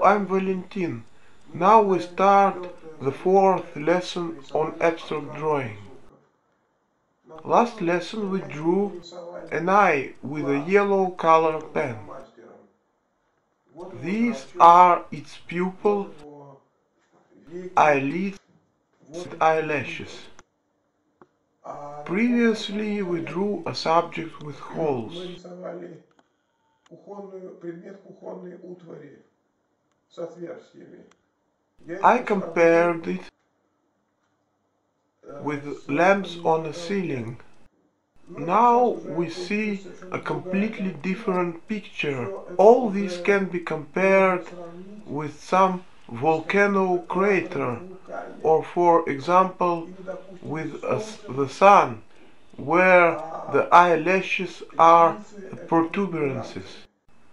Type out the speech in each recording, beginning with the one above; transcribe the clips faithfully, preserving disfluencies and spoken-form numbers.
Hello, I'm Valentin. Now we start the fourth lesson on abstract drawing. Last lesson we drew an eye with a yellow color pen. These are its pupil, eyelids and eyelashes. Previously we drew a subject with holes. I compared it with lamps on a ceiling. Now we see a completely different picture. All these can be compared with some volcano crater, or for example with a, the sun, where the eyelashes are protuberances.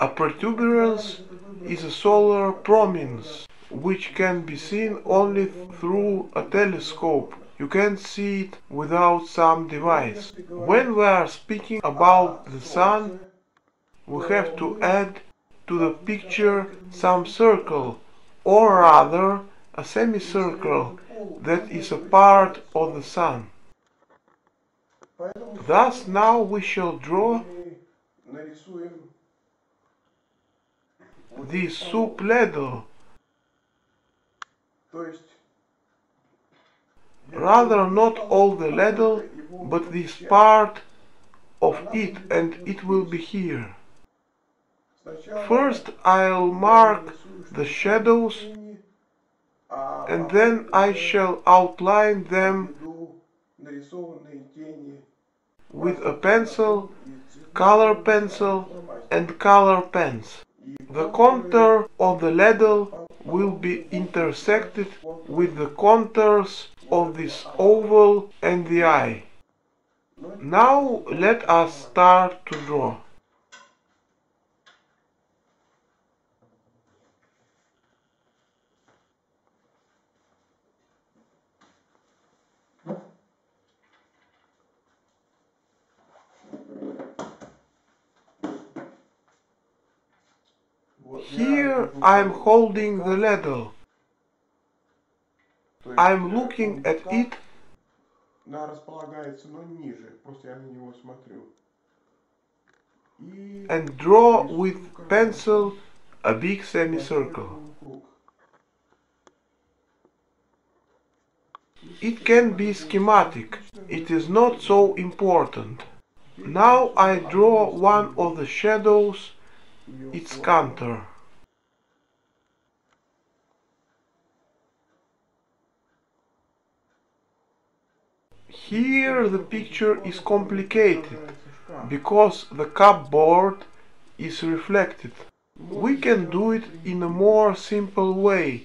A protuberance is a solar prominence, which can be seen only through a telescope. You can't see it without some device. When we are speaking about the sun, we have to add to the picture some circle, or rather a semicircle that is a part of the sun. Thus now we shall draw the soup ladle, rather not all the ladle, but this part of it, and it will be here. First I'll mark the shadows, and then I shall outline them with a pencil, color pencil and color pens. The contour of the ladle will be intersected with the contours of this oval and the eye. Now let us start to draw. Here I'm holding the ladle. I'm looking at it, and draw with pencil a big semicircle. It can be schematic, it is not so important. Now I draw one of the shadows, its contour. Here the picture is complicated, because the cupboard is reflected. We can do it in a more simple way.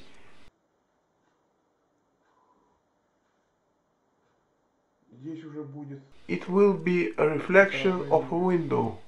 It will be a reflection of a window.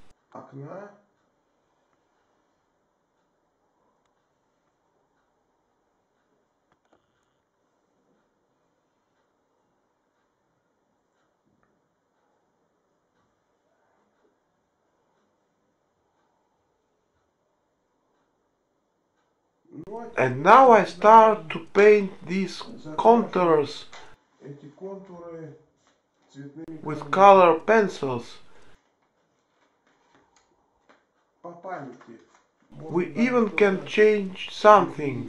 And now I start to paint these contours with color pencils. We even can change something.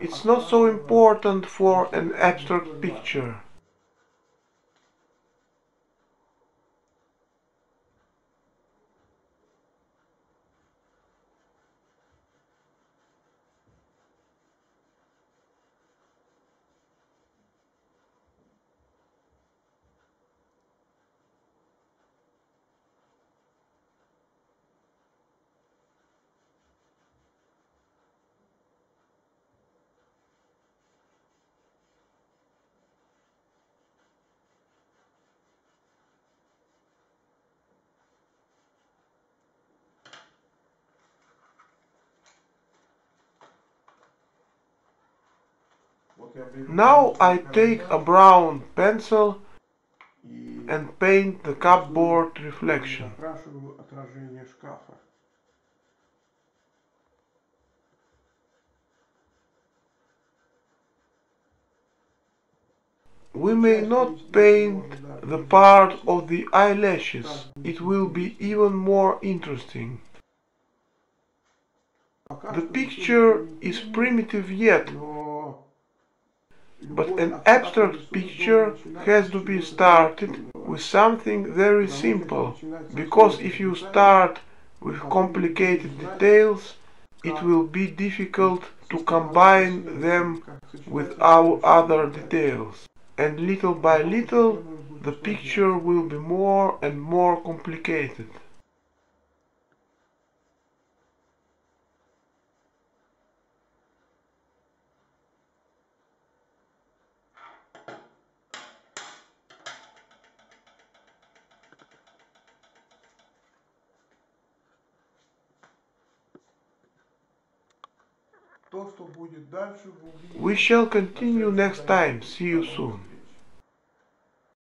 It's not so important for an abstract picture. Now I take a brown pencil and paint the cupboard reflection. We may not paint the part of the eyelashes. It will be even more interesting. The picture is primitive yet, but an abstract picture has to be started with something very simple, because if you start with complicated details, it will be difficult to combine them with our other details. And little by little, the picture will be more and more complicated. We shall continue next time. See you soon.